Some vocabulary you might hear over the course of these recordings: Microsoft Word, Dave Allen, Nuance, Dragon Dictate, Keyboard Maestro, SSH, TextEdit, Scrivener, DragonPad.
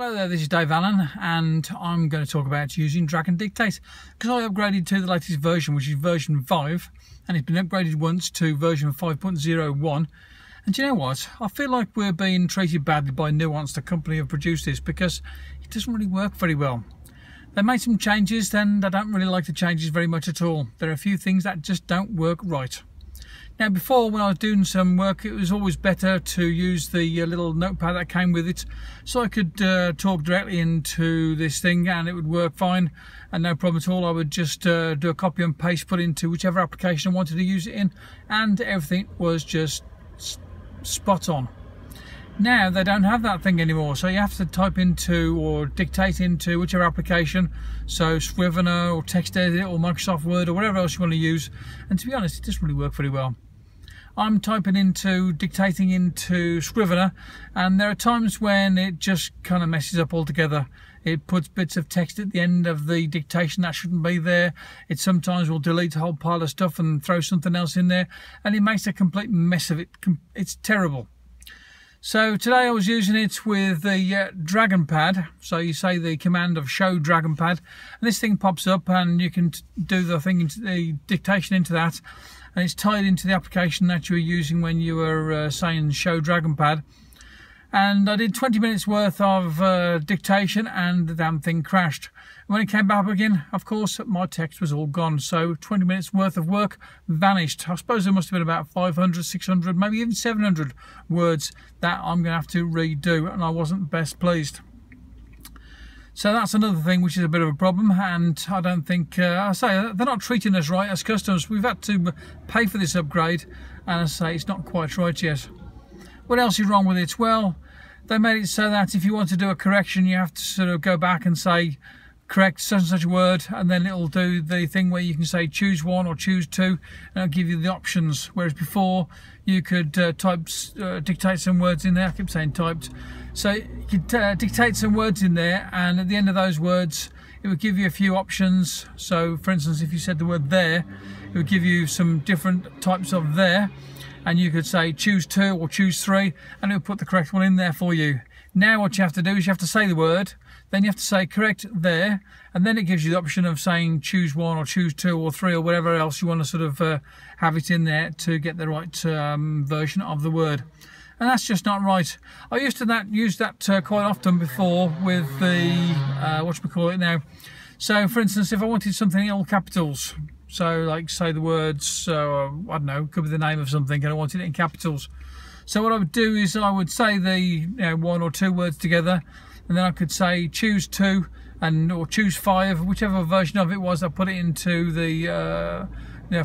Hello there, this is Dave Allen and I'm going to talk about using Dragon Dictate because I upgraded to the latest version, which is version 5, and it's been upgraded once to version 5.01. And do you know what? I feel like we're being treated badly by Nuance, the company who produced this, because it doesn't really work very well. They made some changes and I don't really like the changes very much at all. There are a few things that just don't work right. Now before, when I was doing some work, it was always better to use the little notepad that came with it, so I could talk directly into this thing and it would work fine and no problem at all. I would just do a copy and paste, put into whichever application I wanted to use it in, and everything was just spot on. Now they don't have that thing anymore, so you have to type into or dictate into whichever application, so Scrivener or TextEdit or Microsoft Word or whatever else you want to use, and to be honest, it doesn't really work very well. I'm typing into, dictating into Scrivener, and there are times when it just kind of messes up altogether. It puts bits of text at the end of the dictation that shouldn't be there. It sometimes will delete a whole pile of stuff and throw something else in there, and it makes a complete mess of it. It's terrible. So today I was using it with the DragonPad. So you say the command of show DragonPad, and this thing pops up, and you can do the thing, into the dictation into that. And it's tied into the application that you were using when you were saying show DragonPad. And I did 20 minutes worth of dictation and the damn thing crashed. When it came back up again, of course, my text was all gone. So 20 minutes worth of work vanished. I suppose there must have been about 500, 600, maybe even 700 words that I'm going to have to redo, and I wasn't best pleased. So that's another thing which is a bit of a problem, and I don't think, I say, they're not treating us right as customers. We've had to pay for this upgrade, and I say it's not quite right yet. What else is wrong with it? Well, they made it so that if you want to do a correction, you have to sort of go back and say, correct such and such word, and then it'll do the thing where you can say choose one or choose two, and it'll give you the options. Whereas before, you could dictate some words in there. I keep saying typed. So you could dictate some words in there, and at the end of those words, it would give you a few options. So for instance, if you said the word there, it would give you some different types of there, and you could say choose two or choose three, and it would put the correct one in there for you. Now what you have to do is you have to say the word, then you have to say correct there, and then it gives you the option of saying choose one or choose two or three or whatever else you want to sort of have it in there to get the right version of the word. And that's just not right. I used to use that quite often before with the, whatchamacallit now. So for instance, if I wanted something in all capitals, so like say the words, I don't know, could be the name of something, and I wanted it in capitals. So what I would do is I would say the one or two words together, and then I could say choose two and or choose five, whichever version of it was. I put it into the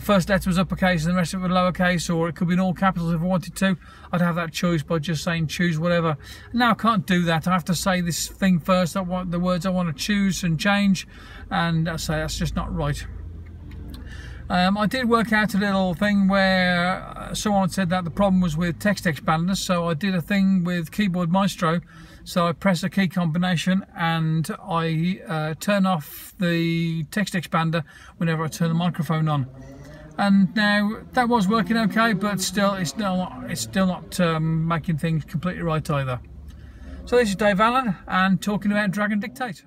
first letter was uppercase and the rest of it was lowercase, or it could be in all capitals if I wanted to. I'd have that choice by just saying choose whatever. Now I can't do that. I have to say this thing first. I want the words I want to choose and change, and I say that's just not right. I did work out a little thing where someone said that the problem was with text expanders, so I did a thing with Keyboard Maestro. So I press a key combination and I turn off the text expander whenever I turn the microphone on. And now that was working okay, but still it's still not making things completely right either. So this is Dave Allen and talking about Dragon Dictate.